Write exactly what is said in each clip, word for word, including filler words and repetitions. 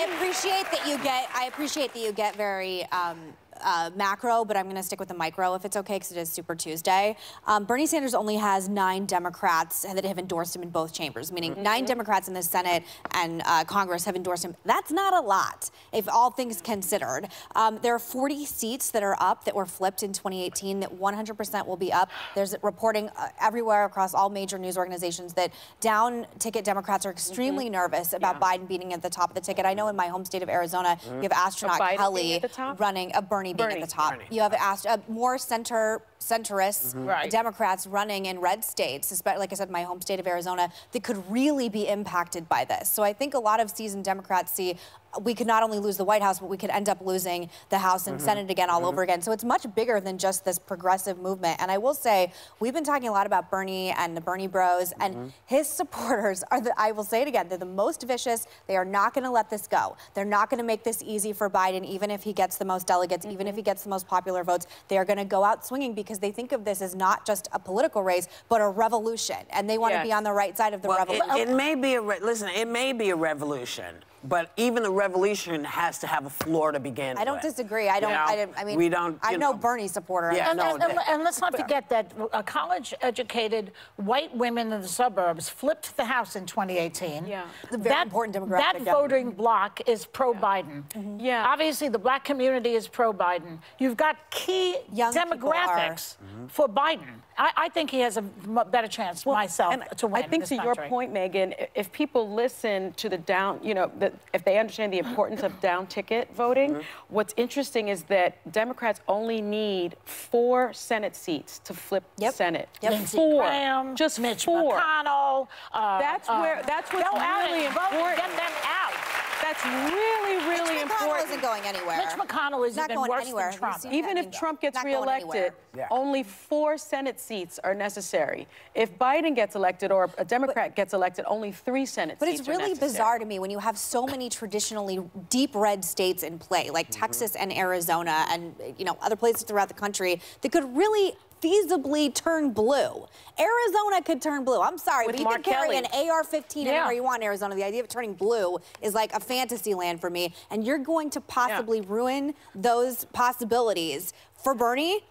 I appreciate that you get. I appreciate that you get very um, uh, macro, but I'm going to stick with the micro if it's okay, because it is Super Tuesday. Um, Bernie Sanders only has nine Democrats that have endorsed him in both chambers, meaning mm-hmm. nine Democrats in the Senate and uh, Congress have endorsed him. That's not a lot, if all things considered. Um, there are forty seats that are up that were flipped in twenty eighteen that one hundred percent will be up. There's reporting uh, everywhere across all major news organizations that down-ticket Democrats are extremely mm-hmm. nervous about yeah. Biden beating at the top of the ticket. I know in my home state of Arizona, mm-hmm. you have astronaut Kelly running a Bernie. Bernie being at the top. Bernie. You have asked uh, more center centrists, mm-hmm. right. Democrats running in red states, like I said, my home state of Arizona, that could really be impacted by this. So I think a lot of seasoned Democrats see we could not only lose the White House, but we could end up losing the House and mm-hmm. Senate again all mm-hmm. over again. So it's much bigger than just this progressive movement. And I will say, we've been talking a lot about Bernie and the Bernie bros, mm-hmm. and his supporters are, the, I will say it again, they're the most vicious. They are not going to let this go. They're not going to make this easy for Biden, even if he gets the most delegates, mm-hmm. even if he gets the most popular votes. They are going to go out swinging because they think of this as not just a political race, but a revolution. And they want to yes. be on the right side of the well, revolution. It, it may be a, re listen, it may be a revolution. But even the revolution has to have a floor to begin with. I don't with. disagree. I don't, you know, I don't. I mean, we don't. I'm no Bernie supporter. Yeah, and, no, and, and, and let's not forget that uh, college-educated white women in the suburbs flipped the House in twenty eighteen. Yeah, the very that, important demographic. That voting yeah. block is pro-Biden. Yeah. Mm-hmm. yeah. Obviously, the black community is pro-Biden. You've got key Young demographics for Biden. I, I think he has a better chance well, myself and to win. I think this to country. your point, Megan, if people listen to the down, you know. The if they understand the importance of down-ticket voting, mm-hmm. what's interesting is that Democrats only need four Senate seats to flip yep. the Senate. Yep. Four, Graham, just Mitch four. McConnell. Uh, that's uh, where. That's what's really important. Get them out. That's really, really Mitch important. Mitch McConnell isn't going anywhere. Mitch McConnell is not even going worse anywhere. Than Trump. Even if Trump gets reelected, yeah. only four Senate seats are necessary. If Biden gets elected or a Democrat but, gets elected, only three Senate but seats But it's really are bizarre to me when you have so many traditionally deep red states in play, like mm-hmm. Texas and Arizona and, you know, other places throughout the country that could really feasibly turn blue. Arizona could turn blue. I'm sorry, With but you Mark can carry Kelly. an A R fifteen yeah. anywhere you want in Arizona. The idea of it turning blue is like a fantasy land for me. And you're going to possibly yeah. ruin those possibilities for Bernie.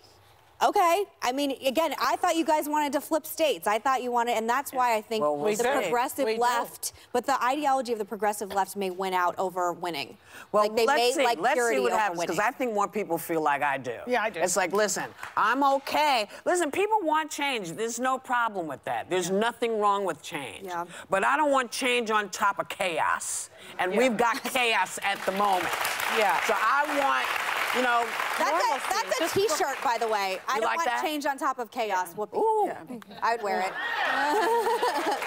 Okay. I mean, again, I thought you guys wanted to flip states. I thought you wanted, and that's why I think well, we the say. progressive we left, do. but the ideology of the progressive left may win out over winning. Well, like they let's may, see. Like let's see what happens, because I think more people feel like I do. Yeah, I do. It's like, listen, I'm okay. Listen, people want change. There's no problem with that. There's yeah. nothing wrong with change. Yeah. But I don't want change on top of chaos. And yeah. we've got chaos at the moment. Yeah. So I want... You know, that's a T-shirt, by the way. I don't want change on top of chaos. Whoopee. Ooh, I'd wear it.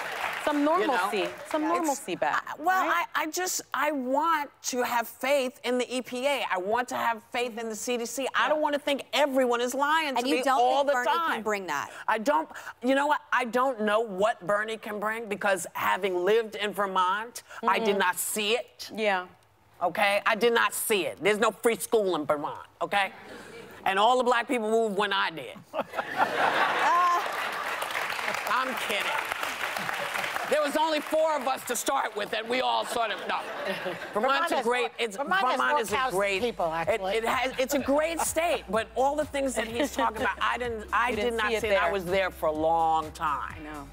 Some normalcy, some normalcy back. Well, I, I just, I want to have faith in the E P A. I want to have faith in the C D C. I don't want to think everyone is lying to me all the time. And you don't think Bernie can bring that? I don't, you know what? I don't know what Bernie can bring, because having lived in Vermont, I did not see it. Yeah. Okay, I did not see it. There's no free school in Vermont, okay? And all the black people moved when I did. uh, I'm kidding. There was only four of us to start with, and we all sort of no. Vermont's Vermont a great. More, it's, Vermont, Vermont is a great. People, actually. It, it has. It's a great state, but all the things that he's talking about, I didn't. I didn't did not see it. There. I was there for a long time. No.